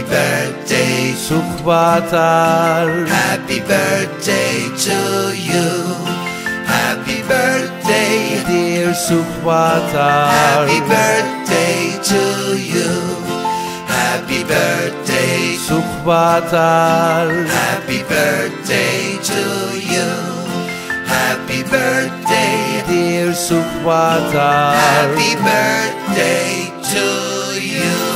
Happy birthday, Sukhbaatar. Happy birthday to you. Happy birthday, dear Sukhbaatar. Happy birthday to you. Happy birthday, Sukhbaatar. Happy birthday to you. Happy birthday, dear Sukhbaatar. Happy birthday to you.